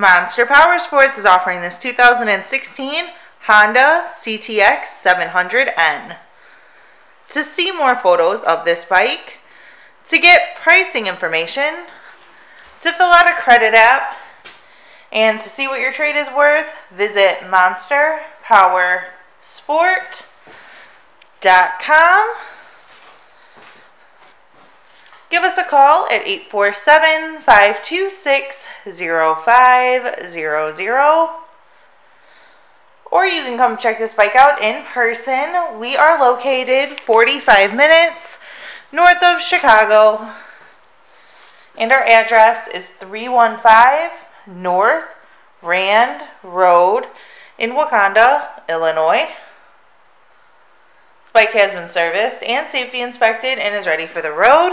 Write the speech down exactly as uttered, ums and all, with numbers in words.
Monster Powersports is offering this two thousand sixteen Honda C T X seven hundred N. To see more photos of this bike, to get pricing information, to fill out a credit app, and to see what your trade is worth, visit monster powersport dot com. Give us a call at eight four seven, five two six, zero five zero zero. Or you can come check this bike out in person. We are located forty-five minutes north of Chicago. And our address is three one five North Rand Road in Wauconda, Illinois. This bike has been serviced and safety inspected and is ready for the road.